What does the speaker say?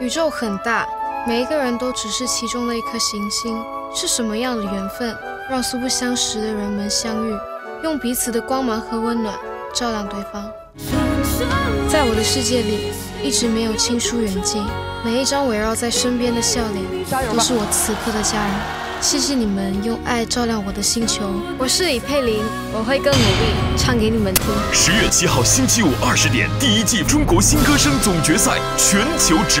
宇宙很大，每一个人都只是其中的一颗行星。是什么样的缘分，让素不相识的人们相遇，用彼此的光芒和温暖照亮对方？在我的世界里，一直没有亲疏远近，每一张围绕在身边的笑脸，都是我此刻的家人。谢谢你们用爱照亮我的星球。我是李佩玲，我会更努力，唱给你们听。10月7号星期五20点，第1季中国新歌声总决赛全球直播。